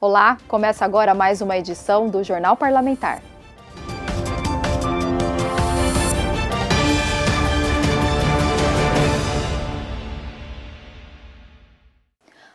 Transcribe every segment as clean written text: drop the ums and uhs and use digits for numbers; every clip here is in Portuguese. Olá, começa agora mais uma edição do Jornal Parlamentar.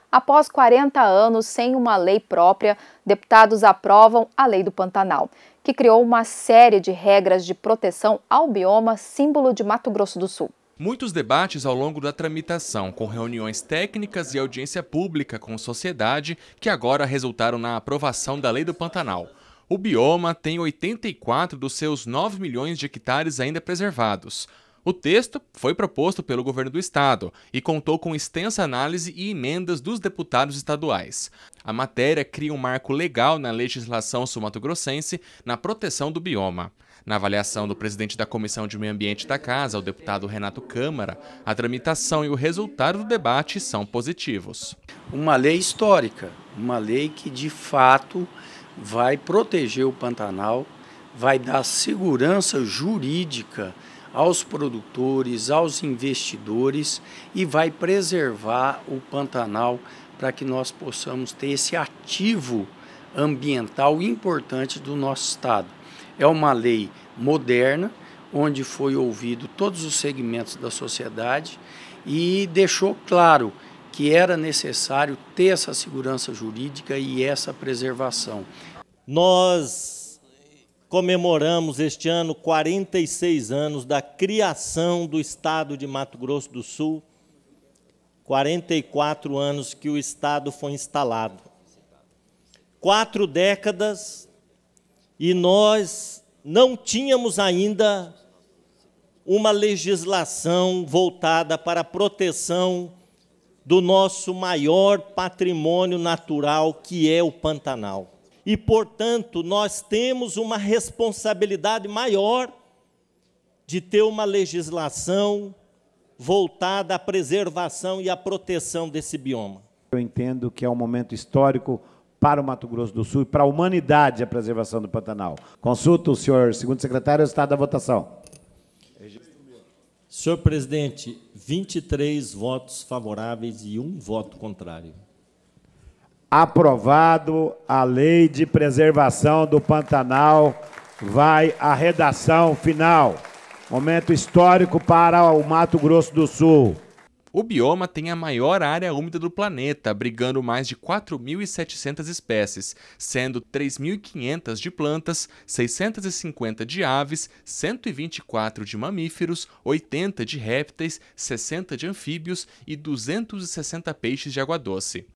Após 40 anos sem uma lei própria, deputados aprovam a Lei do Pantanal, que criou uma série de regras de proteção ao bioma símbolo de Mato Grosso do Sul. Muitos debates ao longo da tramitação, com reuniões técnicas e audiência pública com sociedade, que agora resultaram na aprovação da Lei do Pantanal. O bioma tem 84 dos seus 9 milhões de hectares ainda preservados. O texto foi proposto pelo governo do estado e contou com extensa análise e emendas dos deputados estaduais. A matéria cria um marco legal na legislação sul-mato-grossense na proteção do bioma. Na avaliação do presidente da Comissão de Meio Ambiente da Casa, o deputado Renato Câmara, a tramitação e o resultado do debate são positivos. Uma lei histórica, uma lei que de fato vai proteger o Pantanal, vai dar segurança jurídica aos produtores, aos investidores e vai preservar o Pantanal para que nós possamos ter esse ativo ambiental importante do nosso estado. É uma lei moderna, onde foi ouvido todos os segmentos da sociedade e deixou claro que era necessário ter essa segurança jurídica e essa preservação. Nós comemoramos este ano 46 anos da criação do Estado de Mato Grosso do Sul, 44 anos que o Estado foi instalado. 4 décadas e nós não tínhamos ainda uma legislação voltada para a proteção do nosso maior patrimônio natural, que é o Pantanal. E, portanto, nós temos uma responsabilidade maior de ter uma legislação voltada à preservação e à proteção desse bioma. Eu entendo que é um momento histórico para o Mato Grosso do Sul e para a humanidade a preservação do Pantanal. Consulto o senhor segundo secretário, o estado da votação. Senhor presidente, 23 votos favoráveis e 1 voto contrário. Aprovado a Lei de Preservação do Pantanal, vai à redação final. Momento histórico para o Mato Grosso do Sul. O bioma tem a maior área úmida do planeta, abrigando mais de 4.700 espécies, sendo 3.500 de plantas, 650 de aves, 124 de mamíferos, 80 de répteis, 60 de anfíbios e 260 peixes de água doce.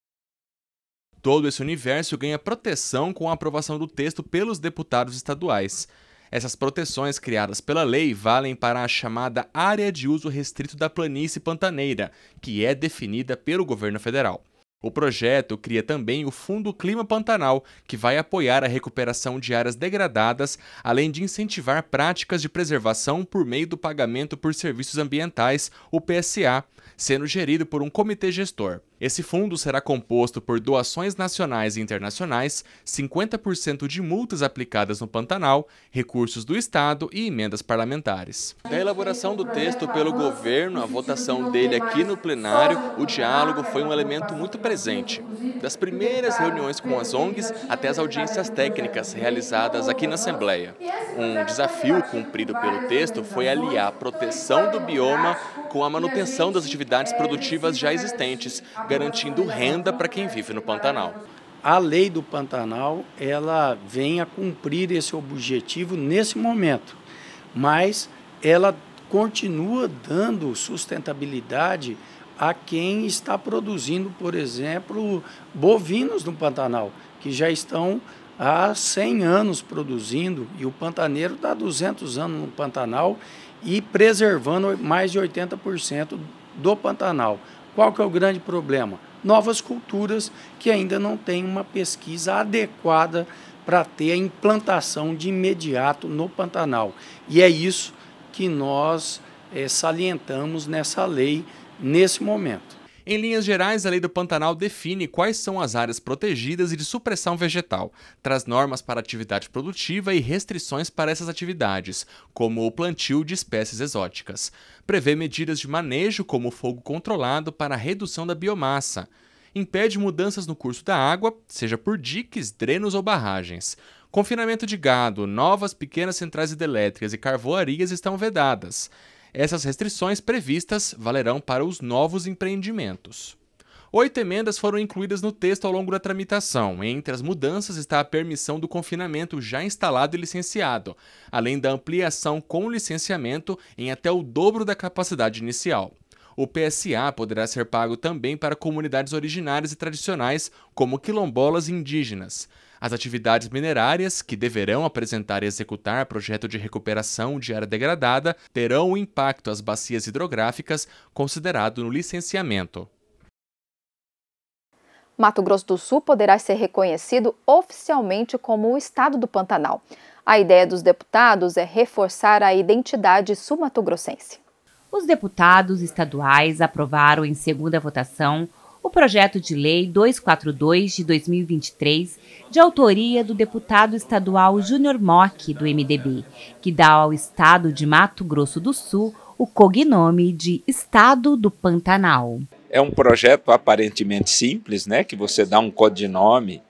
Todo esse universo ganha proteção com a aprovação do texto pelos deputados estaduais. Essas proteções criadas pela lei valem para a chamada área de uso restrito da planície pantaneira, que é definida pelo governo federal. O projeto cria também o Fundo Clima Pantanal, que vai apoiar a recuperação de áreas degradadas, além de incentivar práticas de preservação por meio do pagamento por serviços ambientais, o PSA, sendo gerido por um comitê gestor. Esse fundo será composto por doações nacionais e internacionais, 50% de multas aplicadas no Pantanal, recursos do Estado e emendas parlamentares. Da elaboração do texto pelo governo, a votação dele aqui no plenário, o diálogo foi um elemento muito presente. Das primeiras reuniões com as ONGs até as audiências técnicas realizadas aqui na Assembleia. Um desafio cumprido pelo texto foi aliar a proteção do bioma com a manutenção das atividades produtivas já existentes, garantindo renda para quem vive no Pantanal. A Lei do Pantanal, ela vem a cumprir esse objetivo nesse momento, mas ela continua dando sustentabilidade a quem está produzindo, por exemplo, bovinos no Pantanal, que já estão há 100 anos produzindo, e o pantaneiro está há 200 anos no Pantanal e preservando mais de 80% do Pantanal. Qual que é o grande problema? Novas culturas que ainda não têm uma pesquisa adequada para ter a implantação de imediato no Pantanal. E é isso que nós salientamos nessa lei, nesse momento. Em linhas gerais, a Lei do Pantanal define quais são as áreas protegidas e de supressão vegetal, traz normas para atividade produtiva e restrições para essas atividades, como o plantio de espécies exóticas. Prevê medidas de manejo, como o fogo controlado, para a redução da biomassa. impede mudanças no curso da água, seja por diques, drenos ou barragens. Confinamento de gado, novas pequenas centrais hidrelétricas e carvoarias estão vedadas. Essas restrições previstas valerão para os novos empreendimentos. 8 emendas foram incluídas no texto ao longo da tramitação. Entre as mudanças está a permissão do confinamento já instalado e licenciado, além da ampliação com licenciamento em até o dobro da capacidade inicial. O PSA poderá ser pago também para comunidades originárias e tradicionais, como quilombolas e indígenas. As atividades minerárias, que deverão apresentar e executar projeto de recuperação de área degradada, terão o impacto às bacias hidrográficas considerado no licenciamento. Mato Grosso do Sul poderá ser reconhecido oficialmente como o Estado do Pantanal. A ideia dos deputados é reforçar a identidade sul-mato-grossense. Os deputados estaduais aprovaram em segunda votação o projeto de lei 242 de 2023, de autoria do deputado estadual Júnior Mock, do MDB, que dá ao estado de Mato Grosso do Sul o cognome de Estado do Pantanal. É um projeto aparentemente simples, né, que você dá um codinome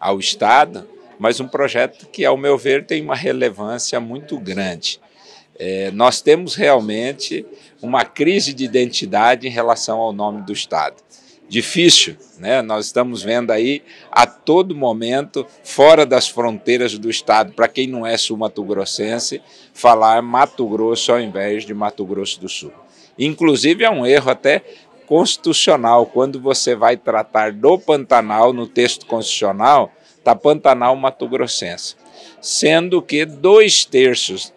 ao estado, mas um projeto que, ao meu ver, tem uma relevância muito grande. Nós temos realmente uma crise de identidade em relação ao nome do estado. Difícil, né? Nós estamos vendo aí a todo momento, fora das fronteiras do estado, para quem não é sul-mato-grossense, falar Mato Grosso ao invés de Mato Grosso do Sul. Inclusive é um erro até constitucional, quando você vai tratar do Pantanal no texto constitucional, está Pantanal mato-grossense, sendo que 2/3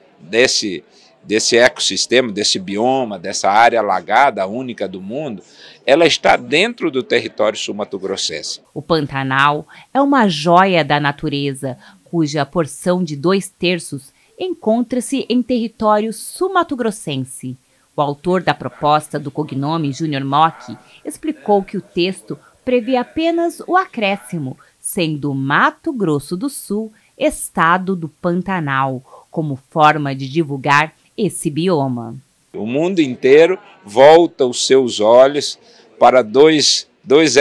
desse ecossistema, desse bioma, dessa área alagada, única do mundo, ela está dentro do território sul-mato-grossense. O Pantanal é uma joia da natureza, cuja porção de 2/3 encontra-se em território sul-mato-grossense. O autor da proposta do cognome, Júnior Mock, explicou que o texto prevê apenas o acréscimo, sendo Mato Grosso do Sul Estado do Pantanal, como forma de divulgar esse bioma. O mundo inteiro volta os seus olhos para dois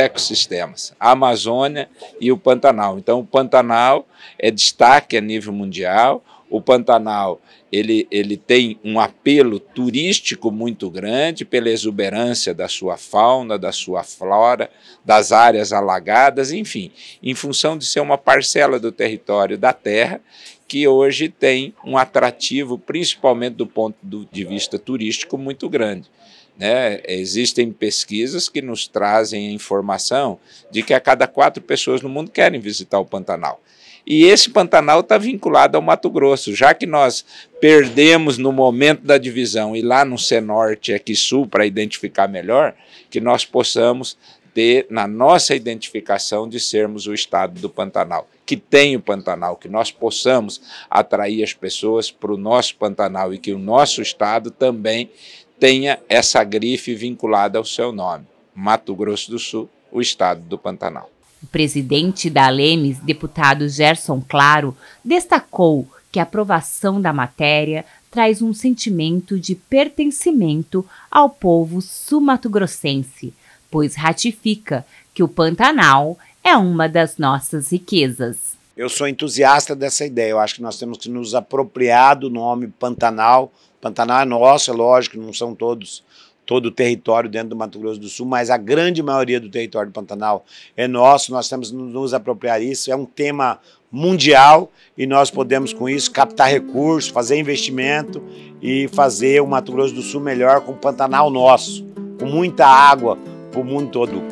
ecossistemas, a Amazônia e o Pantanal. Então o Pantanal é destaque a nível mundial. O Pantanal ele tem um apelo turístico muito grande pela exuberância da sua fauna, da sua flora, das áreas alagadas, enfim, em função de ser uma parcela do território da terra que hoje tem um atrativo, principalmente do ponto de vista turístico, muito grande. Né? Existem pesquisas que nos trazem a informação de que a cada 4 pessoas no mundo querem visitar o Pantanal. E esse Pantanal está vinculado ao Mato Grosso, já que nós perdemos no momento da divisão e lá no Cenorte e aqui Sul, para identificar melhor, que nós possamos ter na nossa identificação de sermos o estado do Pantanal, que tem o Pantanal, que nós possamos atrair as pessoas para o nosso Pantanal e que o nosso estado também tenha essa grife vinculada ao seu nome, Mato Grosso do Sul, o estado do Pantanal. O presidente da ALEMES, deputado Gerson Claro, destacou que a aprovação da matéria traz um sentimento de pertencimento ao povo sul-mato-grossense, pois ratifica que o Pantanal é uma das nossas riquezas. Eu sou entusiasta dessa ideia, eu acho que nós temos que nos apropriar do nome Pantanal. Pantanal é nosso, é lógico, não são todos... todo o território dentro do Mato Grosso do Sul, mas a grande maioria do território do Pantanal é nosso, nós temos que nos apropriar disso, é um tema mundial e nós podemos com isso captar recursos, fazer investimento e fazer o Mato Grosso do Sul melhor com o Pantanal nosso, com muita água para o mundo todo.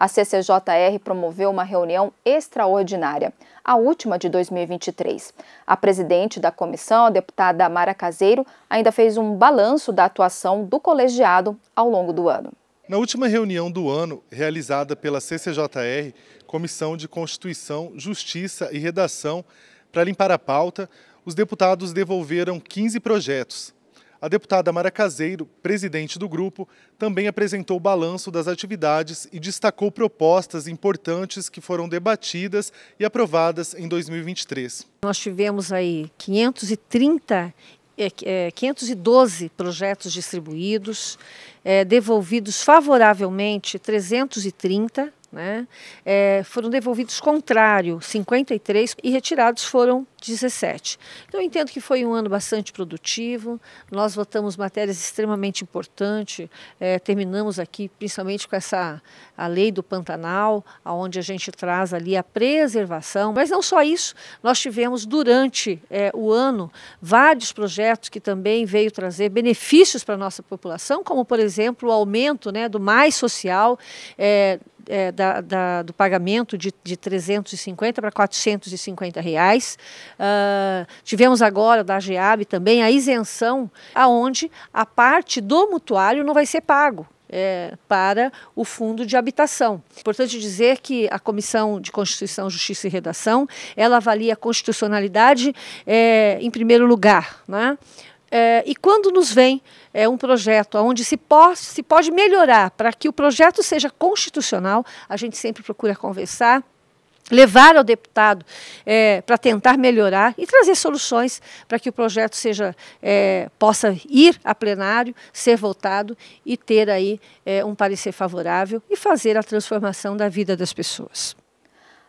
A CCJR promoveu uma reunião extraordinária, a última de 2023. A presidente da comissão, a deputada Mara Caseiro, ainda fez um balanço da atuação do colegiado ao longo do ano. Na última reunião do ano, realizada pela CCJR, Comissão de Constituição, Justiça e Redação, para limpar a pauta, os deputados devolveram 15 projetos. A deputada Mara Caseiro, presidente do grupo, também apresentou o balanço das atividades e destacou propostas importantes que foram debatidas e aprovadas em 2023. Nós tivemos aí 512 projetos distribuídos, devolvidos favoravelmente 330, né? Foram devolvidos contrário 53 e retirados foram 17. Então eu entendo que foi um ano bastante produtivo, nós votamos matérias extremamente importantes, terminamos aqui principalmente com a Lei do Pantanal, onde a gente traz ali a preservação, mas não só isso, nós tivemos durante o ano vários projetos que também veio trazer benefícios para a nossa população, como por exemplo o aumento, né, do mais social, do pagamento de 350 para R$ 450. Tivemos agora da AGEAB também a isenção, aonde a parte do mutuário não vai ser pago para o fundo de habitação. Importante dizer que a Comissão de Constituição, Justiça e Redação, ela avalia a constitucionalidade em primeiro lugar, né? E quando nos vem um projeto onde se pode melhorar para que o projeto seja constitucional, a gente sempre procura conversar, levar ao deputado para tentar melhorar e trazer soluções para que o projeto seja, possa ir a plenário, ser votado e ter aí um parecer favorável e fazer a transformação da vida das pessoas.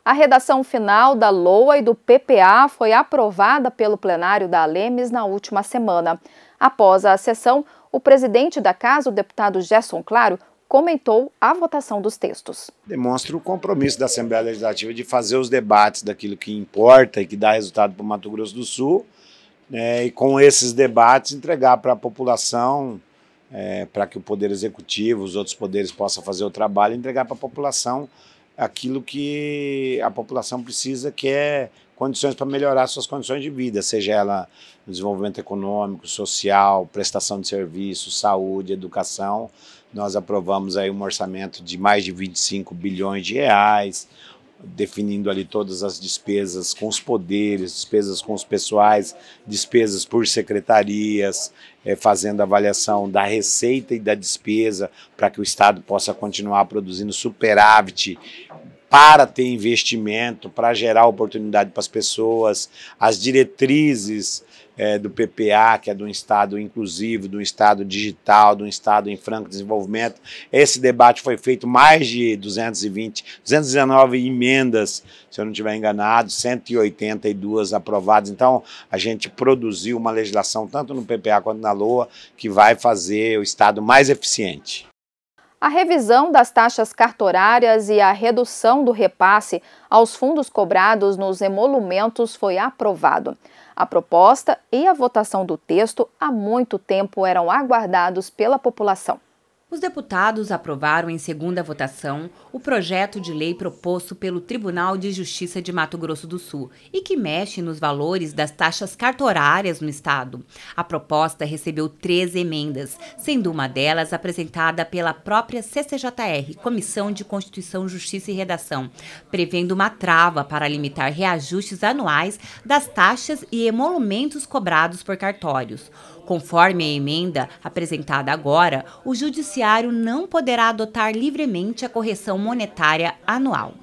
A redação final da LOA e do PPA foi aprovada pelo plenário da ALEMES na última semana. Após a sessão, o presidente da casa, o deputado Gerson Claro, comentou a votação dos textos. Demonstra o compromisso da Assembleia Legislativa de fazer os debates daquilo que importa e que dá resultado para o Mato Grosso do Sul, né, e com esses debates entregar para a população, para que o Poder Executivo, os outros poderes possam fazer o trabalho, entregar para a população aquilo que a população precisa, que é condições para melhorar suas condições de vida, seja ela no desenvolvimento econômico, social, prestação de serviços, saúde, educação. Nós aprovamos aí um orçamento de mais de R$ 25 bilhões, definindo ali todas as despesas com os poderes, despesas com os pessoais, despesas por secretarias, fazendo avaliação da receita e da despesa para que o Estado possa continuar produzindo superávit para ter investimento, para gerar oportunidade para as pessoas, as diretrizes do PPA, que é de um Estado inclusivo, de um Estado digital, de um Estado em franco desenvolvimento. Esse debate foi feito mais de 219 emendas, se eu não estiver enganado, 182 aprovadas. Então, a gente produziu uma legislação, tanto no PPA quanto na LOA, que vai fazer o Estado mais eficiente. A revisão das taxas cartorárias e a redução do repasse aos fundos cobrados nos emolumentos foi aprovado. A proposta e a votação do texto há muito tempo eram aguardados pela população. Os deputados aprovaram em segunda votação o projeto de lei proposto pelo Tribunal de Justiça de Mato Grosso do Sul e que mexe nos valores das taxas cartorárias no Estado. A proposta recebeu 13 emendas, sendo uma delas apresentada pela própria CCJR, Comissão de Constituição, Justiça e Redação, prevendo uma trava para limitar reajustes anuais das taxas e emolumentos cobrados por cartórios. Conforme a emenda apresentada agora, o Judiciário não poderá adotar livremente a correção monetária anual.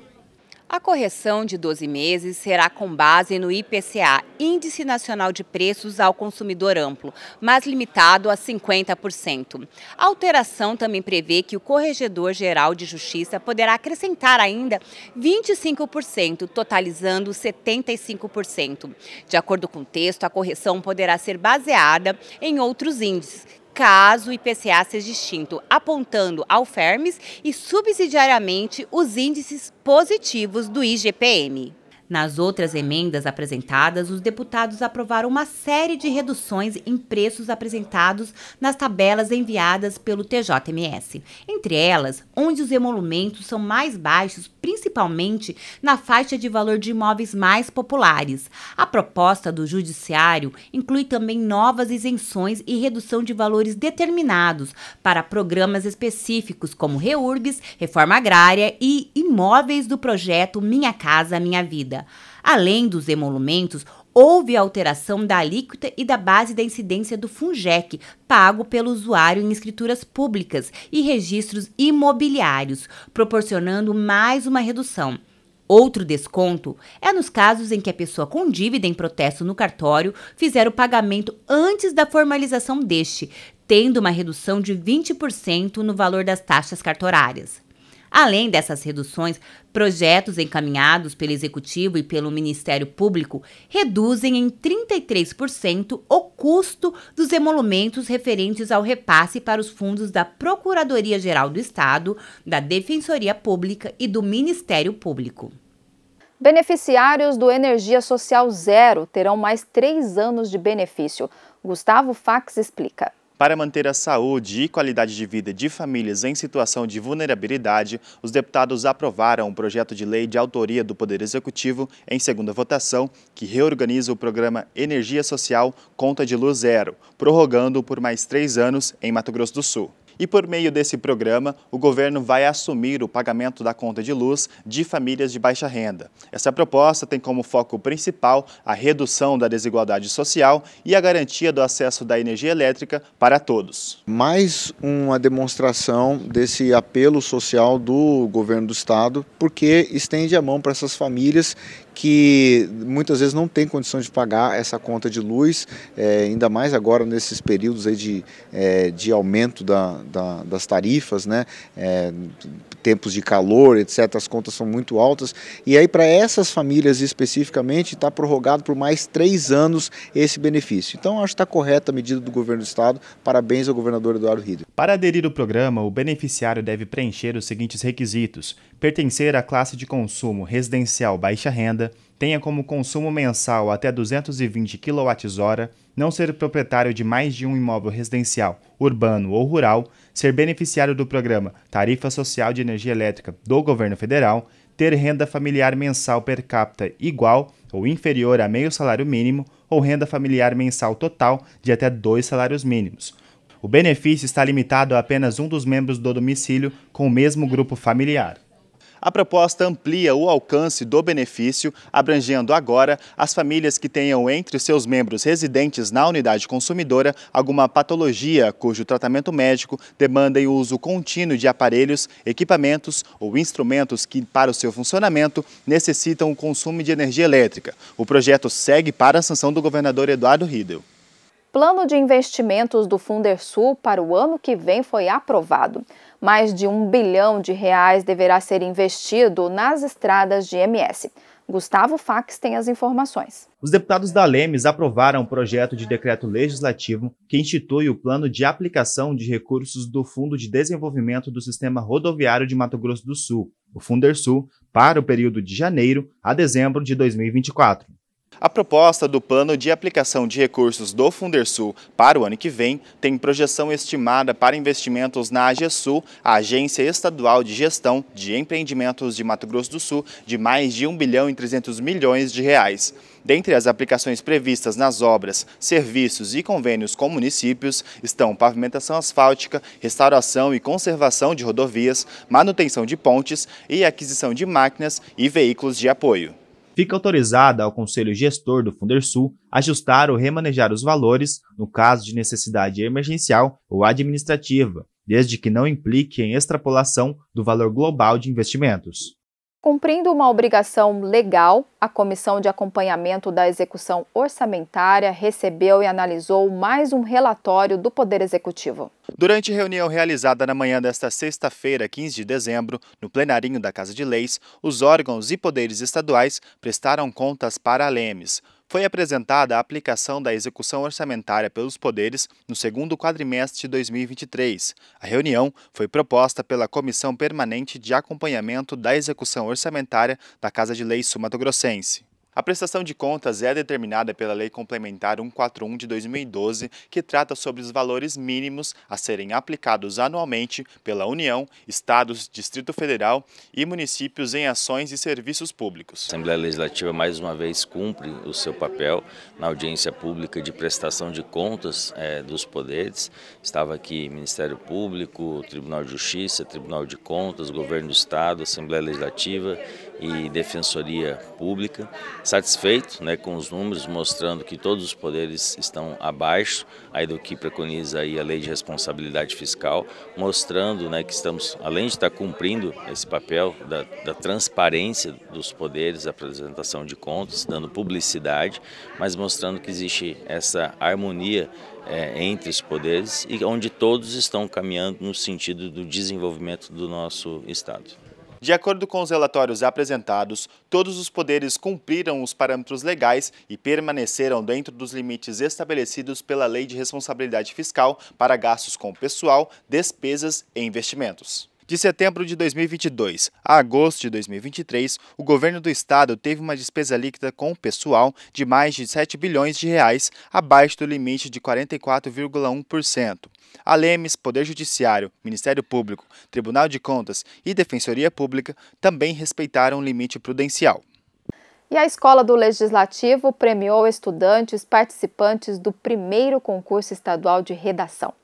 A correção de 12 meses será com base no IPCA, Índice Nacional de Preços ao Consumidor Amplo, mas limitado a 50%. A alteração também prevê que o Corregedor-Geral de Justiça poderá acrescentar ainda 25%, totalizando 75%. De acordo com o texto, a correção poderá ser baseada em outros índices, caso o IPCA seja extinto, apontando ao FERMES e subsidiariamente os índices positivos do IGPM. Nas outras emendas apresentadas, os deputados aprovaram uma série de reduções em preços apresentados nas tabelas enviadas pelo TJMS. Entre elas, onde os emolumentos são mais baixos, principalmente na faixa de valor de imóveis mais populares. A proposta do Judiciário inclui também novas isenções e redução de valores determinados para programas específicos como REURBS, reforma agrária e imóveis do projeto Minha Casa Minha Vida. Além dos emolumentos, houve alteração da alíquota e da base da incidência do Fungec, pago pelo usuário em escrituras públicas e registros imobiliários, proporcionando mais uma redução. Outro desconto é nos casos em que a pessoa com dívida em protesto no cartório fizer o pagamento antes da formalização deste, tendo uma redução de 20% no valor das taxas cartorárias. Além dessas reduções, projetos encaminhados pelo Executivo e pelo Ministério Público reduzem em 33% o custo dos emolumentos referentes ao repasse para os fundos da Procuradoria-Geral do Estado, da Defensoria Pública e do Ministério Público. Beneficiários do Energia Social Zero terão mais 3 anos de benefício. Gustavo Fax explica. Para manter a saúde e qualidade de vida de famílias em situação de vulnerabilidade, os deputados aprovaram um projeto de lei de autoria do Poder Executivo, em segunda votação, que reorganiza o programa Energia Social Conta de Luz Zero, prorrogando-o por mais 3 anos em Mato Grosso do Sul. E por meio desse programa, o governo vai assumir o pagamento da conta de luz de famílias de baixa renda. Essa proposta tem como foco principal a redução da desigualdade social e a garantia do acesso da energia elétrica para todos. Mais uma demonstração desse apelo social do governo do estado, porque estende a mão para essas famílias que muitas vezes não tem condição de pagar essa conta de luz, ainda mais agora nesses períodos aí de aumento das tarifas, né? Tempos de calor, etc. As contas são muito altas. E aí, para essas famílias especificamente, está prorrogado por mais 3 anos esse benefício. Então, acho que está correta a medida do governo do estado. Parabéns ao governador Eduardo Riedel. Para aderir ao programa, o beneficiário deve preencher os seguintes requisitos: pertencer à classe de consumo residencial baixa renda, tenha como consumo mensal até 220 kWh, não ser proprietário de mais de um imóvel residencial, urbano ou rural, ser beneficiário do programa Tarifa Social de Energia Elétrica do Governo Federal, ter renda familiar mensal per capita igual ou inferior a meio salário mínimo ou renda familiar mensal total de até 2 salários mínimos. O benefício está limitado a apenas um dos membros do domicílio com o mesmo grupo familiar. A proposta amplia o alcance do benefício, abrangendo agora as famílias que tenham entre seus membros residentes na unidade consumidora alguma patologia cujo tratamento médico demanda o uso contínuo de aparelhos, equipamentos ou instrumentos que, para o seu funcionamento, necessitam o consumo de energia elétrica. O projeto segue para a sanção do governador Eduardo Riedel. Plano de investimentos do Fundersul para o ano que vem foi aprovado. Mais de R$ 1 bilhão deverá ser investido nas estradas de MS. Gustavo Fax tem as informações. Os deputados da ALEMES aprovaram um projeto de decreto legislativo que institui o plano de aplicação de recursos do Fundo de Desenvolvimento do Sistema Rodoviário de Mato Grosso do Sul, o Fundersul, para o período de janeiro a dezembro de 2024. A proposta do plano de aplicação de recursos do Fundersul para o ano que vem tem projeção estimada para investimentos na AGESUL, a Agência Estadual de Gestão de Empreendimentos de Mato Grosso do Sul, de mais de R$ 1,3 bilhão. Dentre as aplicações previstas nas obras, serviços e convênios com municípios estão pavimentação asfáltica, restauração e conservação de rodovias, manutenção de pontes e aquisição de máquinas e veículos de apoio. Fica autorizada ao Conselho Gestor do Fundersul ajustar ou remanejar os valores no caso de necessidade emergencial ou administrativa, desde que não implique em extrapolação do valor global de investimentos. Cumprindo uma obrigação legal, a Comissão de Acompanhamento da Execução Orçamentária recebeu e analisou mais um relatório do Poder Executivo. Durante reunião realizada na manhã desta sexta-feira, 15 de dezembro, no plenarinho da Casa de Leis, os órgãos e poderes estaduais prestaram contas para a ALEMES. Foi apresentada a aplicação da execução orçamentária pelos poderes no segundo quadrimestre de 2023. A reunião foi proposta pela Comissão Permanente de Acompanhamento da Execução Orçamentária da Casa de Leis Sul-Mato-Grossense. A prestação de contas é determinada pela Lei Complementar 141 de 2012, que trata sobre os valores mínimos a serem aplicados anualmente pela União, Estados, Distrito Federal e municípios em ações e serviços públicos. A Assembleia Legislativa, mais uma vez, cumpre o seu papel na audiência pública de prestação de contas dos poderes. Estava aqui Ministério Público, Tribunal de Justiça, Tribunal de Contas, Governo do Estado, Assembleia Legislativa, e Defensoria Pública, satisfeito, né, com os números, mostrando que todos os poderes estão abaixo aí do que preconiza aí a Lei de Responsabilidade Fiscal, mostrando, né, que estamos, além de estar cumprindo esse papel da transparência dos poderes, a apresentação de contas, dando publicidade, mas mostrando que existe essa harmonia entre os poderes e onde todos estão caminhando no sentido do desenvolvimento do nosso Estado. De acordo com os relatórios apresentados, todos os poderes cumpriram os parâmetros legais e permaneceram dentro dos limites estabelecidos pela Lei de Responsabilidade Fiscal para gastos com pessoal, despesas e investimentos. De setembro de 2022 a agosto de 2023, o governo do estado teve uma despesa líquida com o pessoal de mais de R$ 7 bilhões, abaixo do limite de 44,1%. ALEMES, Poder Judiciário, Ministério Público, Tribunal de Contas e Defensoria Pública também respeitaram o limite prudencial. E a Escola do Legislativo premiou estudantes participantes do primeiro concurso estadual de redação.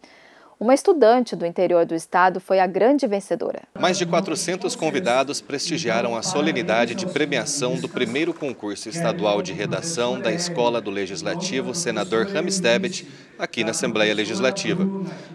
Uma estudante do interior do estado foi a grande vencedora. Mais de 400 convidados prestigiaram a solenidade de premiação do primeiro concurso estadual de redação da Escola do Legislativo Senador Hamstebit, aqui na Assembleia Legislativa.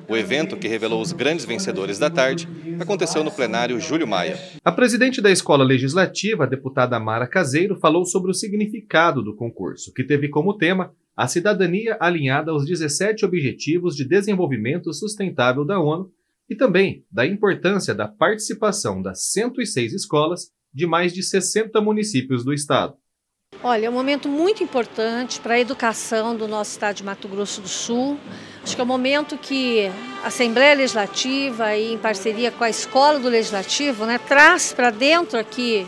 O evento, que revelou os grandes vencedores da tarde, aconteceu no plenário Júlio Maia. A presidente da Escola Legislativa, a deputada Mara Caseiro, falou sobre o significado do concurso, que teve como tema a cidadania alinhada aos 17 Objetivos de Desenvolvimento Sustentável da ONU e também da importância da participação das 106 escolas de mais de 60 municípios do estado. Olha, é um momento muito importante para a educação do nosso estado de Mato Grosso do Sul. Acho que é um momento que a Assembleia Legislativa, em parceria com a Escola do Legislativo, né, traz para dentro aqui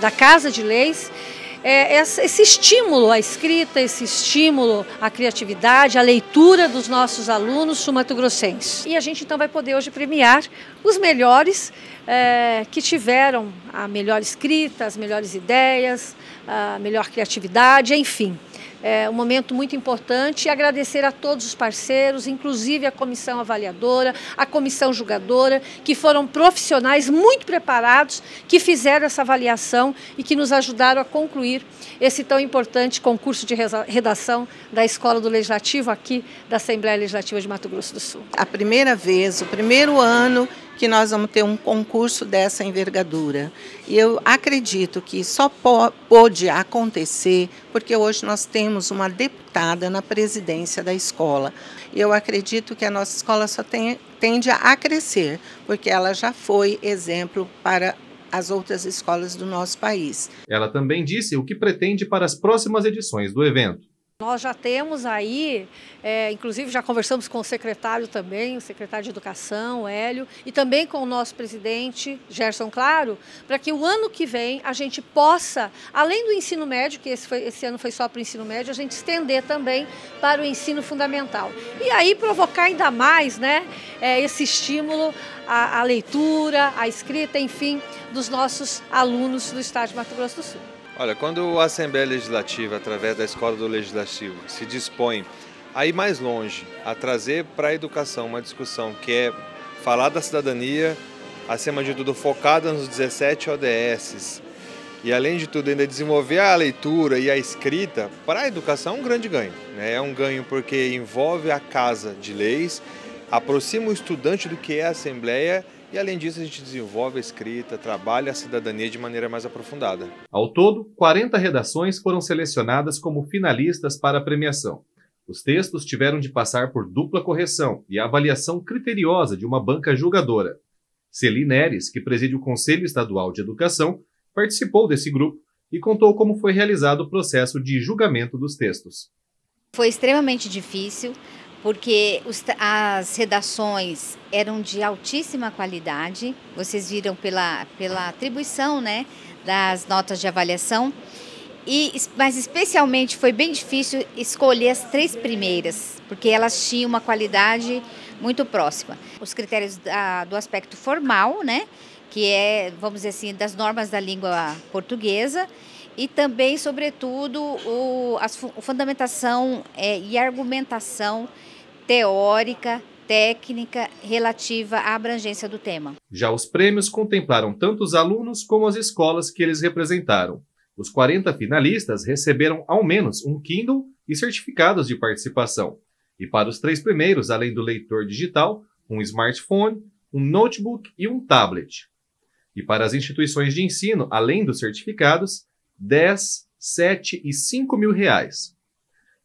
da Casa de Leis, esse estímulo à escrita, esse estímulo à criatividade, à leitura dos nossos alunos sul-mato-grossenses. E a gente então vai poder hoje premiar os melhores que tiveram a melhor escrita, as melhores ideias, a melhor criatividade, enfim. É um momento muito importante e agradecer a todos os parceiros, inclusive a comissão avaliadora, a comissão julgadora, que foram profissionais muito preparados, que fizeram essa avaliação e que nos ajudaram a concluir esse tão importante concurso de redação da Escola do Legislativo aqui da Assembleia Legislativa de Mato Grosso do Sul. A primeira vez, o primeiro ano que nós vamos ter um concurso dessa envergadura. E eu acredito que só pôde acontecer porque hoje nós temos uma deputada na presidência da escola. Eu acredito que a nossa escola só tende a crescer, porque ela já foi exemplo para as outras escolas do nosso país. Ela também disse o que pretende para as próximas edições do evento. Nós já temos aí, inclusive já conversamos com o secretário também, o secretário de Educação, Hélio, e também com o nosso presidente, Gerson Claro, para que o ano que vem a gente possa, além do ensino médio, que esse ano foi só para o ensino médio, a gente estender também para o ensino fundamental. E aí provocar ainda mais, né, esse estímulo à leitura, à escrita, enfim, dos nossos alunos do estado de Mato Grosso do Sul. Olha, quando a Assembleia Legislativa, através da Escola do Legislativo, se dispõe a ir mais longe, a trazer para a educação uma discussão que é falar da cidadania, acima de tudo focada nos 17 ODS, e além de tudo ainda desenvolver a leitura e a escrita, para a educação é um grande ganho, né? É um ganho porque envolve a Casa de Leis, aproxima o estudante do que é a Assembleia. E, além disso, a gente desenvolve a escrita, trabalha a cidadania de maneira mais aprofundada. Ao todo, 40 redações foram selecionadas como finalistas para a premiação. Os textos tiveram de passar por dupla correção e avaliação criteriosa de uma banca julgadora. Celine Neres, que preside o Conselho Estadual de Educação, participou desse grupo e contou como foi realizado o processo de julgamento dos textos. Foi extremamente difícil, porque as redações eram de altíssima qualidade, vocês viram pela atribuição, né, das notas de avaliação, mas especialmente foi bem difícil escolher as três primeiras, porque elas tinham uma qualidade muito próxima. Os critérios do aspecto formal, né, que é, vamos dizer assim, das normas da língua portuguesa, e também, sobretudo, a fundamentação e argumentação teórica técnica relativa à abrangência do tema. Já os prêmios contemplaram tanto os alunos como as escolas que eles representaram. Os 40 finalistas receberam ao menos um Kindle e certificados de participação. E para os 3 primeiros, além do leitor digital, um smartphone, um notebook e um tablet. E para as instituições de ensino, além dos certificados, 10, 7 e 5 mil reais.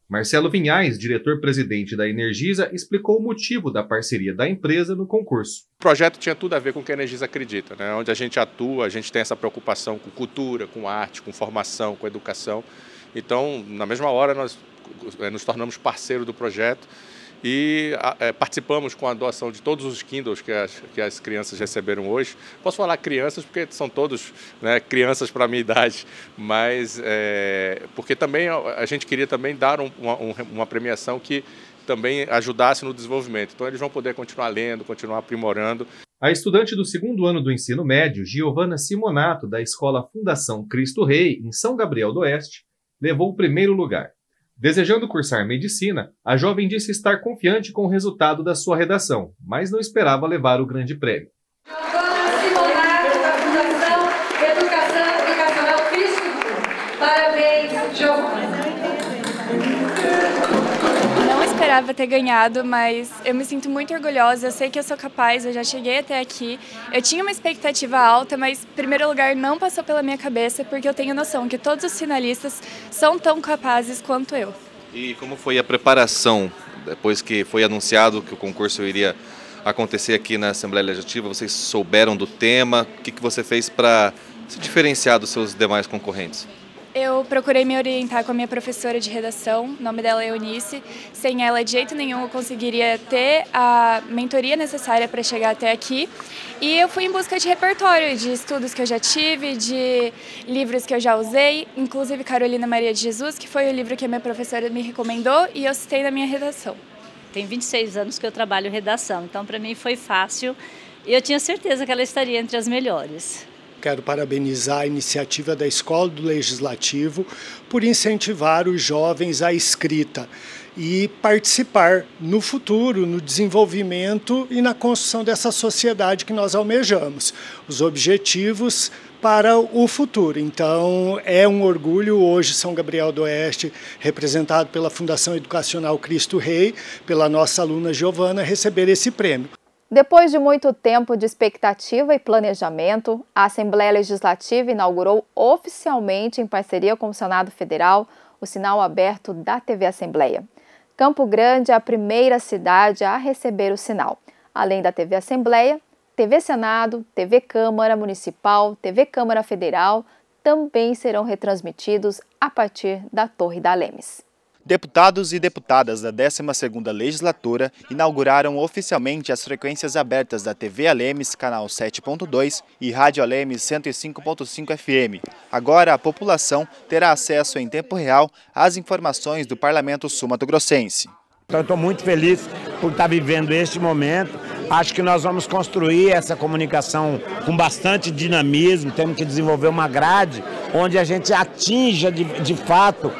Marcelo Vinhais, diretor-presidente da Energisa, explicou o motivo da parceria da empresa no concurso. O projeto tinha tudo a ver com o que a Energisa acredita, né? Onde a gente atua, a gente tem essa preocupação com cultura, com arte, com formação, com educação. Então, na mesma hora, nós nos tornamos parceiro do projeto e participamos com a doação de todos os Kindles que as crianças receberam hoje. Posso falar crianças porque são todos, né, crianças para a minha idade, mas porque também a gente queria também dar uma premiação que também ajudasse no desenvolvimento. Então eles vão poder continuar lendo, continuar aprimorando. A estudante do 2º ano do ensino médio, Giovana Simonato, da Escola Fundação Cristo Rei, em São Gabriel do Oeste, levou o primeiro lugar. Desejando cursar medicina, a jovem disse estar confiante com o resultado da sua redação, mas não esperava levar o grande prêmio. Giovana Simonato, da Fundação Educação Educacional Cristo Rei. Parabéns, Giovana. Não esperava ter ganhado, mas eu me sinto muito orgulhosa, eu sei que eu sou capaz, eu já cheguei até aqui. Eu tinha uma expectativa alta, mas primeiro lugar não passou pela minha cabeça, porque eu tenho noção que todos os finalistas são tão capazes quanto eu. E como foi a preparação, depois que foi anunciado que o concurso iria acontecer aqui na Assembleia Legislativa, vocês souberam do tema, o que você fez para se diferenciar dos seus demais concorrentes? Eu procurei me orientar com a minha professora de redação, o nome dela é Eunice. Sem ela, de jeito nenhum, eu conseguiria ter a mentoria necessária para chegar até aqui. E eu fui em busca de repertório, de estudos que eu já tive, de livros que eu já usei, inclusive Carolina Maria de Jesus, que foi o livro que a minha professora me recomendou e eu citei na minha redação. Tem 26 anos que eu trabalho redação, então para mim foi fácil e eu tinha certeza que ela estaria entre as melhores. Quero parabenizar a iniciativa da Escola do Legislativo por incentivar os jovens à escrita e participar no futuro, no desenvolvimento e na construção dessa sociedade que nós almejamos, os objetivos para o futuro. Então, é um orgulho hoje São Gabriel do Oeste, representado pela Fundação Educacional Cristo Rei, pela nossa aluna Giovana, receber esse prêmio. Depois de muito tempo de expectativa e planejamento, a Assembleia Legislativa inaugurou oficialmente, em parceria com o Senado Federal, o sinal aberto da TV Assembleia. Campo Grande é a primeira cidade a receber o sinal. Além da TV Assembleia, TV Senado, TV Câmara Municipal, TV Câmara Federal também serão retransmitidos a partir da Torre da Alemes. Deputados e deputadas da 12ª Legislatura inauguraram oficialmente as frequências abertas da TV Alemes, canal 7.2 e Rádio Alemes 105.5 FM. Agora a população terá acesso em tempo real às informações do Parlamento sul-mato-grossense. Então, eu estou muito feliz por estar vivendo este momento. Acho que nós vamos construir essa comunicação com bastante dinamismo. Temos que desenvolver uma grade onde a gente atinja de fato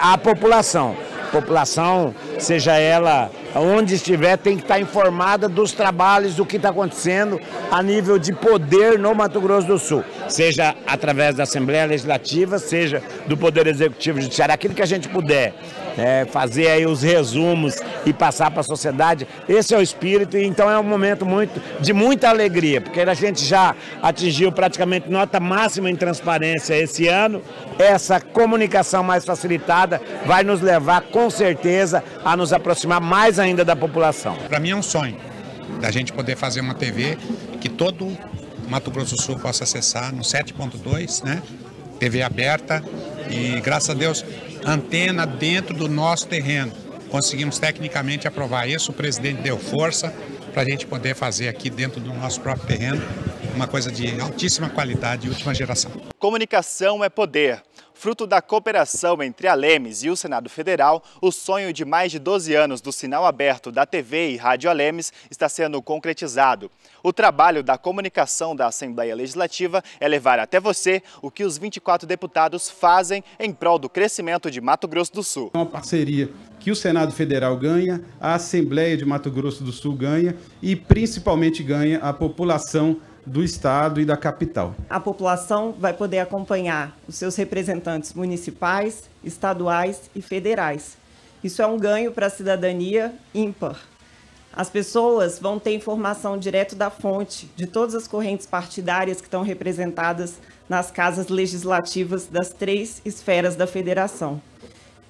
a população. A população, seja ela onde estiver, tem que estar informada dos trabalhos, do que está acontecendo a nível de poder no Mato Grosso do Sul. Seja através da Assembleia Legislativa, seja do Poder Executivo Judiciário, aquilo que a gente puder. Fazer aí os resumos e passar para a sociedade, esse é o espírito, e então é um momento de muita alegria, porque a gente já atingiu praticamente nota máxima em transparência esse ano. Essa comunicação mais facilitada vai nos levar, com certeza, a nos aproximar mais ainda da população. Para mim é um sonho da gente poder fazer uma TV que todo Mato Grosso do Sul possa acessar no 7.2, né? TV aberta e, graças a Deus, antena dentro do nosso terreno. Conseguimos tecnicamente aprovar isso, o presidente deu força para a gente poder fazer aqui dentro do nosso próprio terreno uma coisa de altíssima qualidade e última geração. Comunicação é poder. fruto da cooperação entre a ALEMES e o Senado Federal, o sonho de mais de 12 anos do sinal aberto da TV e Rádio ALEMES está sendo concretizado. O trabalho da comunicação da Assembleia Legislativa é levar até você o que os 24 deputados fazem em prol do crescimento de Mato Grosso do Sul. É uma parceria que o Senado Federal ganha, a Assembleia de Mato Grosso do Sul ganha e principalmente ganha a população do estado e da capital. A população vai poder acompanhar os seus representantes municipais, estaduais e federais. Isso é um ganho para a cidadania ímpar. As pessoas vão ter informação direto da fonte de todas as correntes partidárias que estão representadas nas casas legislativas das três esferas da federação.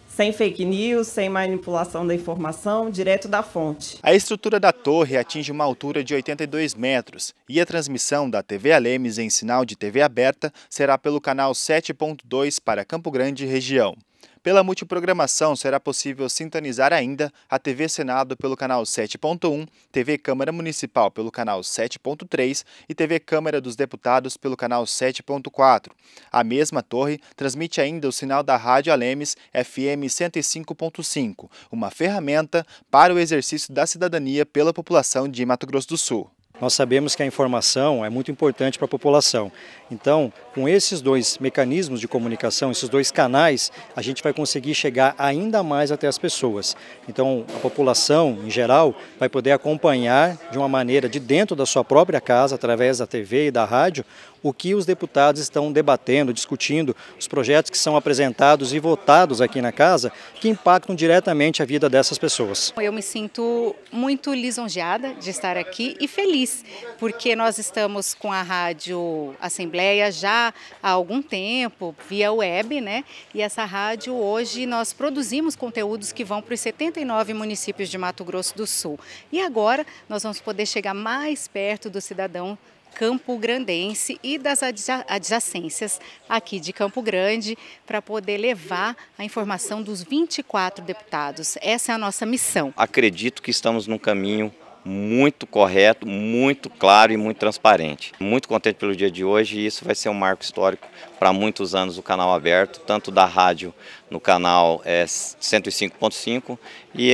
Sem fake news, sem manipulação da informação, direto da fonte. A estrutura da torre atinge uma altura de 82 metros e a transmissão da TV Alemes em sinal de TV aberta será pelo canal 7.2 para Campo Grande e região. Pela multiprogramação será possível sintonizar ainda a TV Senado pelo canal 7.1, TV Câmara Municipal pelo canal 7.3 e TV Câmara dos Deputados pelo canal 7.4. A mesma torre transmite ainda o sinal da Rádio Alemes FM 105.5, uma ferramenta para o exercício da cidadania pela população de Mato Grosso do Sul. Nós sabemos que a informação é muito importante para a população. Então, com esses dois mecanismos de comunicação, esses dois canais, a gente vai conseguir chegar ainda mais até as pessoas. Então, a população, em geral, vai poder acompanhar de uma maneira de dentro da sua própria casa, através da TV e da rádio, o que os deputados estão debatendo, discutindo, os projetos que são apresentados e votados aqui na casa, que impactam diretamente a vida dessas pessoas. Eu me sinto muito lisonjeada de estar aqui e feliz, porque nós estamos com a Rádio Assembleia já há algum tempo, via web, né? E essa rádio hoje nós produzimos conteúdos que vão para os 79 municípios de Mato Grosso do Sul. E agora nós vamos poder chegar mais perto do cidadão campo-grandense e das adjacências aqui de Campo Grande para poder levar a informação dos 24 deputados. Essa é a nossa missão. Acredito que estamos num caminho muito correto, muito claro e muito transparente. Muito contente pelo dia de hoje e isso vai ser um marco histórico para muitos anos do canal aberto, tanto da rádio no canal 105.5 e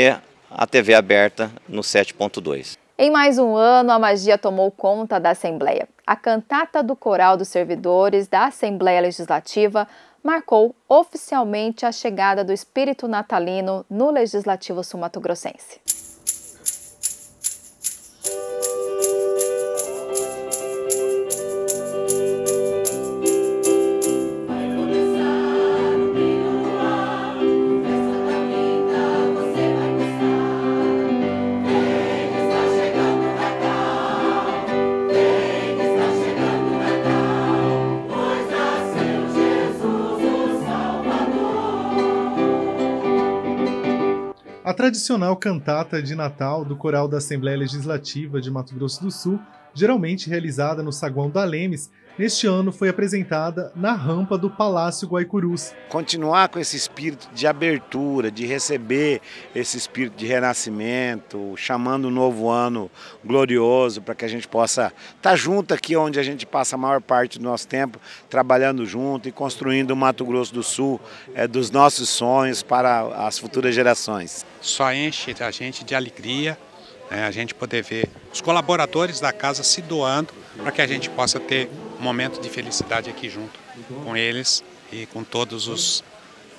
a TV aberta no 7.2. Em mais um ano, a magia tomou conta da Assembleia. A cantata do Coral dos Servidores da Assembleia Legislativa marcou oficialmente a chegada do espírito natalino no Legislativo sul-mato-grossense. A tradicional cantata de Natal do Coral da Assembleia Legislativa de Mato Grosso do Sul, geralmente realizada no saguão da Alemes, neste ano foi apresentada na rampa do Palácio Guaicurus. Continuar com esse espírito de abertura, de receber esse espírito de renascimento, chamando o novo ano glorioso para que a gente possa estar junto aqui onde a gente passa a maior parte do nosso tempo, trabalhando junto e construindo o Mato Grosso do Sul dos nossos sonhos para as futuras gerações. Só enche a gente de alegria, né, a gente poder ver os colaboradores da casa se doando para que a gente possa ter um momento de felicidade aqui junto com eles e com todos os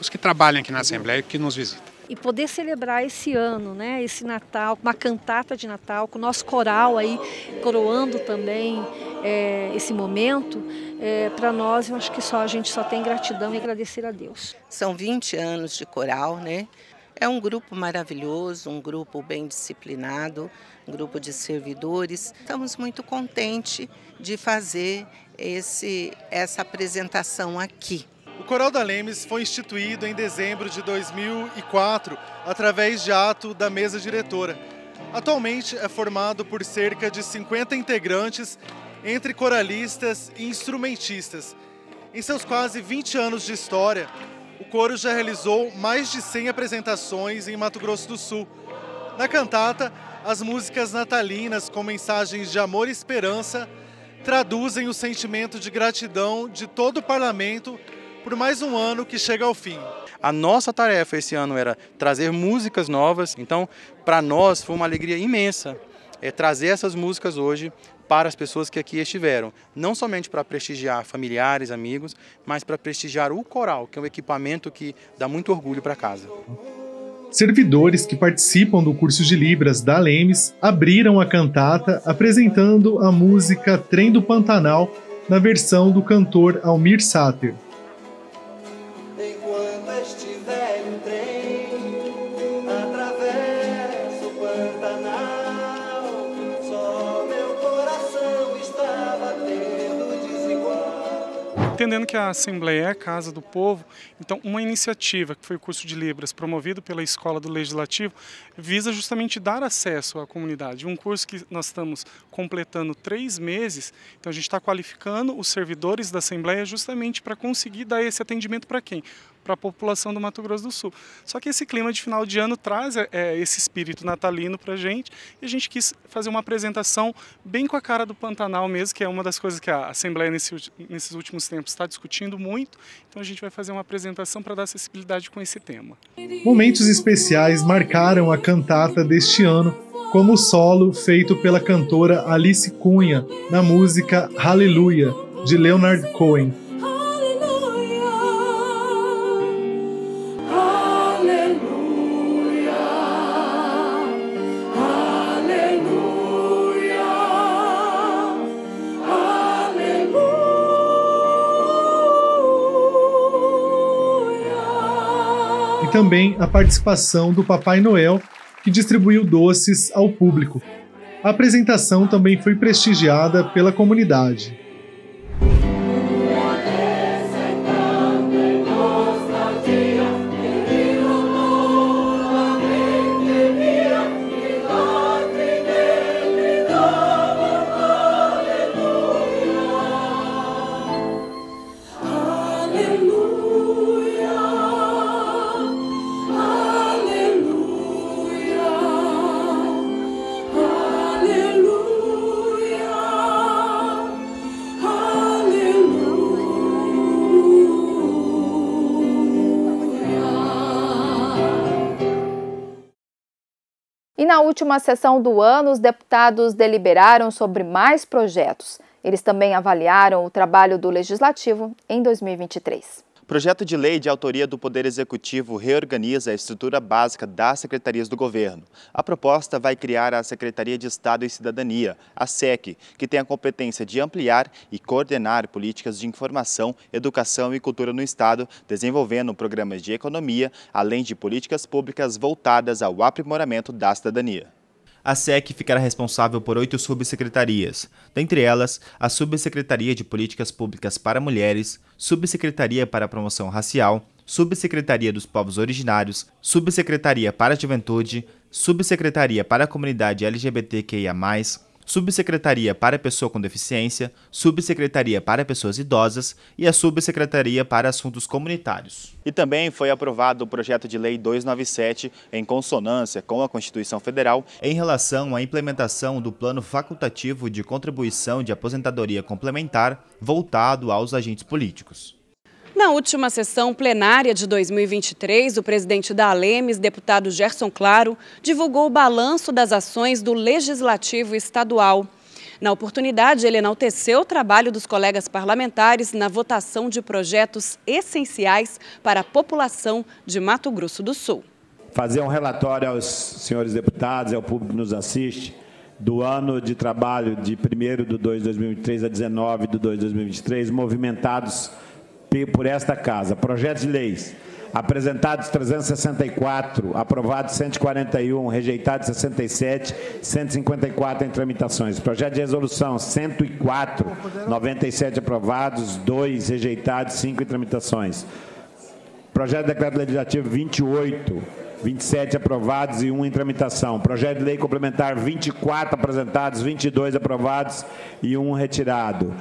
que trabalham aqui na Assembleia e que nos visitam. E poder celebrar esse ano, né, esse Natal, uma cantata de Natal, com o nosso coral aí coroando também esse momento, para nós eu acho que só a gente só tem gratidão e agradecer a Deus. São 20 anos de coral, né? É um grupo maravilhoso, um grupo bem disciplinado, um grupo de servidores. Estamos muito contentes de fazer essa apresentação aqui. O Coral da Alemes foi instituído em dezembro de 2004, através de ato da mesa diretora. Atualmente é formado por cerca de 50 integrantes, entre coralistas e instrumentistas. Em seus quase 20 anos de história, o coro já realizou mais de 100 apresentações em Mato Grosso do Sul. Na cantata, as músicas natalinas com mensagens de amor e esperança traduzem o sentimento de gratidão de todo o parlamento por mais um ano que chega ao fim. A nossa tarefa esse ano era trazer músicas novas, então para nós foi uma alegria imensa trazer essas músicas hoje para as pessoas que aqui estiveram, não somente para prestigiar familiares, amigos, mas para prestigiar o coral, que é um equipamento que dá muito orgulho para casa. Servidores que participam do curso de Libras da ALEMES abriram a cantata apresentando a música Trem do Pantanal na versão do cantor Almir Sater. Entendendo que a Assembleia é a casa do povo, então uma iniciativa que foi o curso de Libras promovido pela Escola do Legislativo visa justamente dar acesso à comunidade. Um curso que nós estamos completando 3 meses, então a gente está qualificando os servidores da Assembleia justamente para conseguir dar esse atendimento para quem? Para a população do Mato Grosso do Sul. Só que esse clima de final de ano traz esse espírito natalino para a gente, e a gente quis fazer uma apresentação bem com a cara do Pantanal mesmo, que é uma das coisas que a Assembleia nesses últimos tempos está discutindo muito, então a gente vai fazer uma apresentação para dar acessibilidade com esse tema. Momentos especiais marcaram a cantata deste ano, como o solo feito pela cantora Alice Cunha na música Hallelujah, de Leonard Cohen. Também a participação do Papai Noel, que distribuiu doces ao público. A apresentação também foi prestigiada pela comunidade. E na última sessão do ano, os deputados deliberaram sobre mais projetos. Eles também avaliaram o trabalho do Legislativo em 2023. O projeto de lei de autoria do Poder Executivo reorganiza a estrutura básica das secretarias do governo. A proposta vai criar a Secretaria de Estado e Cidadania, a SEC, que tem a competência de ampliar e coordenar políticas de informação, educação e cultura no Estado, desenvolvendo programas de economia, além de políticas públicas voltadas ao aprimoramento da cidadania. A SEC ficará responsável por 8 subsecretarias, dentre elas a Subsecretaria de Políticas Públicas para Mulheres, Subsecretaria para a Promoção Racial, Subsecretaria dos Povos Originários, Subsecretaria para a Juventude, Subsecretaria para a Comunidade LGBTQIA+, Subsecretaria para a Pessoa com Deficiência, Subsecretaria para Pessoas Idosas e a Subsecretaria para Assuntos Comunitários. E também foi aprovado o projeto de lei 297, em consonância com a Constituição Federal, em relação à implementação do Plano Facultativo de Contribuição de Aposentadoria Complementar voltado aos agentes políticos. Na última sessão plenária de 2023, o presidente da ALEMES, deputado Gerson Claro, divulgou o balanço das ações do Legislativo Estadual. Na oportunidade, ele enalteceu o trabalho dos colegas parlamentares na votação de projetos essenciais para a população de Mato Grosso do Sul. Fazer um relatório aos senhores deputados e ao público que nos assiste do ano de trabalho de 1º de 2023 a 19 de 2023, movimentados por esta casa. Projetos de leis: apresentados 364, aprovados 141, rejeitados 67, 154 em tramitações. Projeto de resolução 104, 97 aprovados, 2 rejeitados, 5 em tramitações. Projeto de decreto legislativo 28, 27 aprovados e 1 em tramitação. Projeto de lei complementar 24 apresentados, 22 aprovados e 1 retirado.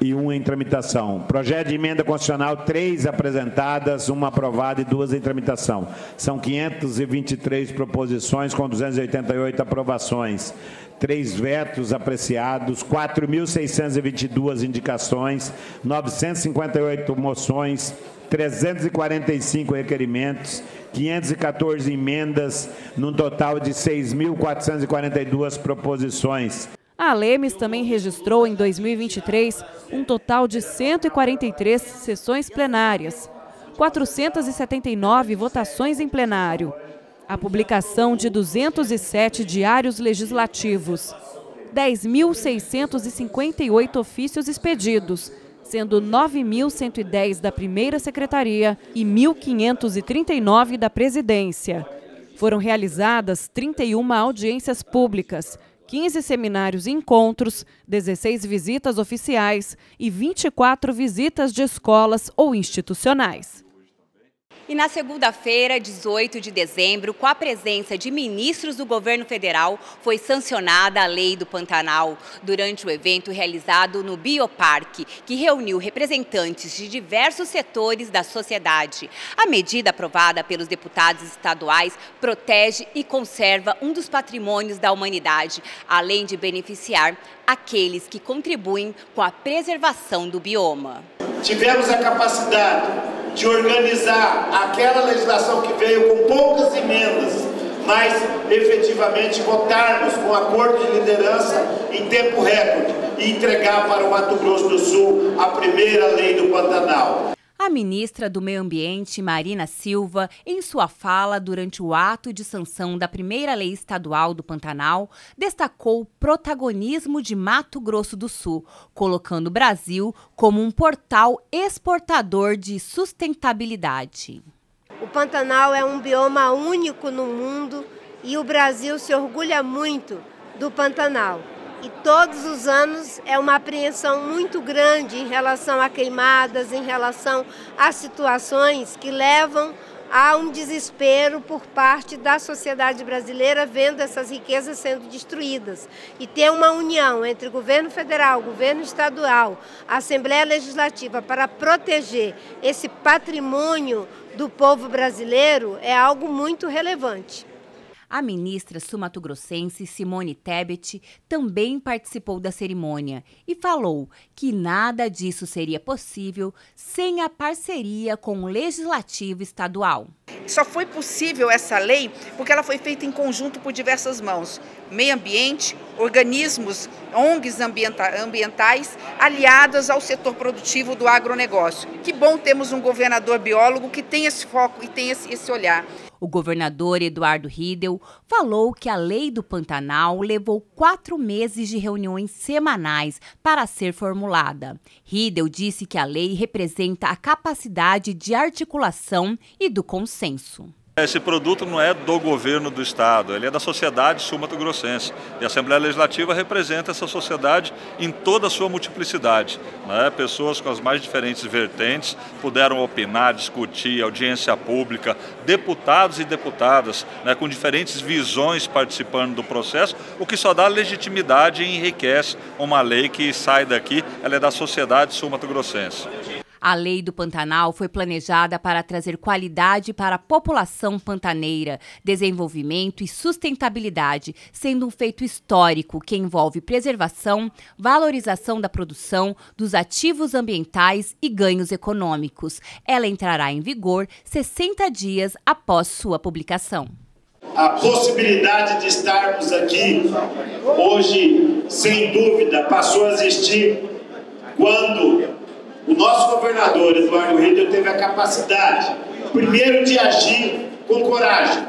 e um em tramitação. Projeto de emenda constitucional, 3 apresentadas, 1 aprovada e 2 em tramitação. São 523 proposições com 288 aprovações, 3 vetos apreciados, 4.622 indicações, 958 moções, 345 requerimentos, 514 emendas, num total de 6.442 proposições. A ALEMES também registrou em 2023 um total de 143 sessões plenárias, 479 votações em plenário, a publicação de 207 diários legislativos, 10.658 ofícios expedidos, sendo 9.110 da primeira secretaria e 1.539 da presidência. Foram realizadas 31 audiências públicas, 15 seminários e encontros, 16 visitas oficiais e 24 visitas de escolas ou institucionais. E na segunda-feira, 18 de dezembro, com a presença de ministros do governo federal, foi sancionada a Lei do Pantanal durante o evento realizado no Bioparque, que reuniu representantes de diversos setores da sociedade. A medida aprovada pelos deputados estaduais protege e conserva um dos patrimônios da humanidade, além de beneficiar aqueles que contribuem com a preservação do bioma. Tivemos a capacidade de organizar aquela legislação que veio com poucas emendas, mas efetivamente votarmos com acordo de liderança em tempo recorde e entregar para o Mato Grosso do Sul a primeira lei do Pantanal. A ministra do Meio Ambiente, Marina Silva, em sua fala durante o ato de sanção da primeira lei estadual do Pantanal, destacou o protagonismo de Mato Grosso do Sul, colocando o Brasil como um portal exportador de sustentabilidade. O Pantanal é um bioma único no mundo e o Brasil se orgulha muito do Pantanal. E todos os anos é uma apreensão muito grande em relação a queimadas, em relação a situações que levam a um desespero por parte da sociedade brasileira vendo essas riquezas sendo destruídas. E ter uma união entre o governo federal, o governo estadual, a Assembleia Legislativa para proteger esse patrimônio do povo brasileiro é algo muito relevante. A ministra sumatogrossense Simone Tebet também participou da cerimônia e falou que nada disso seria possível sem a parceria com o Legislativo Estadual. Só foi possível essa lei porque ela foi feita em conjunto por diversas mãos: meio ambiente, organismos, ONGs ambientais, aliadas ao setor produtivo do agronegócio. Que bom termos um governador biólogo que tem esse foco e tem esse olhar. O governador Eduardo Riedel falou que a Lei do Pantanal levou 4 meses de reuniões semanais para ser formulada. Riedel disse que a lei representa a capacidade de articulação e do consenso. Esse produto não é do governo do Estado, ele é da sociedade sumatogrossense. E a Assembleia Legislativa representa essa sociedade em toda a sua multiplicidade, né? Pessoas com as mais diferentes vertentes puderam opinar, discutir, audiência pública, deputados e deputadas, né, com diferentes visões participando do processo, o que só dá legitimidade e enriquece uma lei que sai daqui, ela é da sociedade sumatogrossense. A Lei do Pantanal foi planejada para trazer qualidade para a população pantaneira, desenvolvimento e sustentabilidade, sendo um feito histórico que envolve preservação, valorização da produção, dos ativos ambientais e ganhos econômicos. Ela entrará em vigor 60 dias após sua publicação. A possibilidade de estarmos aqui hoje, sem dúvida, passou a existir quando o nosso governador, Eduardo Riedel, teve a capacidade, primeiro, de agir com coragem,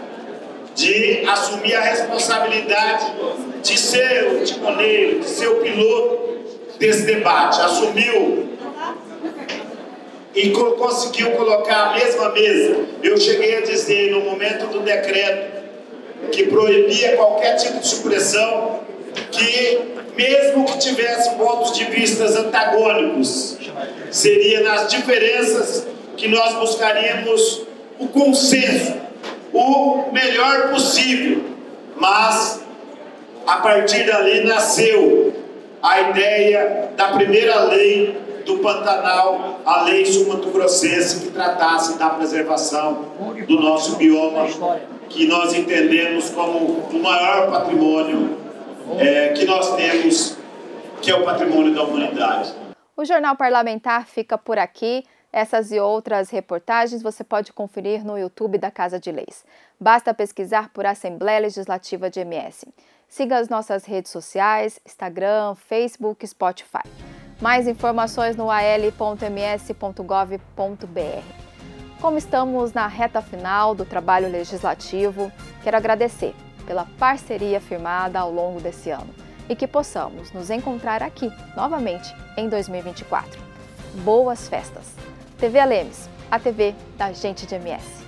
de assumir a responsabilidade de ser o timoneiro, de ser o piloto desse debate. Assumiu e conseguiu colocar a mesma mesa. Eu cheguei a dizer, no momento do decreto que proibia qualquer tipo de supressão, que mesmo que tivesse pontos de vista antagônicos, seria nas diferenças que nós buscaríamos o consenso, o melhor possível. Mas, a partir dali, nasceu a ideia da primeira lei do Pantanal, a lei sul-mato-grossense, que tratasse da preservação do nosso bioma, que nós entendemos como o maior patrimônio que nós temos, que é o patrimônio da humanidade. O Jornal Parlamentar fica por aqui. Essas e outras reportagens você pode conferir no YouTube da Casa de Leis. Basta pesquisar por Assembleia Legislativa de MS. Siga as nossas redes sociais, Instagram, Facebook, Spotify. Mais informações no al.ms.gov.br. Como estamos na reta final do trabalho legislativo, quero agradecer pela parceria firmada ao longo desse ano e que possamos nos encontrar aqui, novamente, em 2024. Boas festas! TV Alemes, a TV da gente de MS.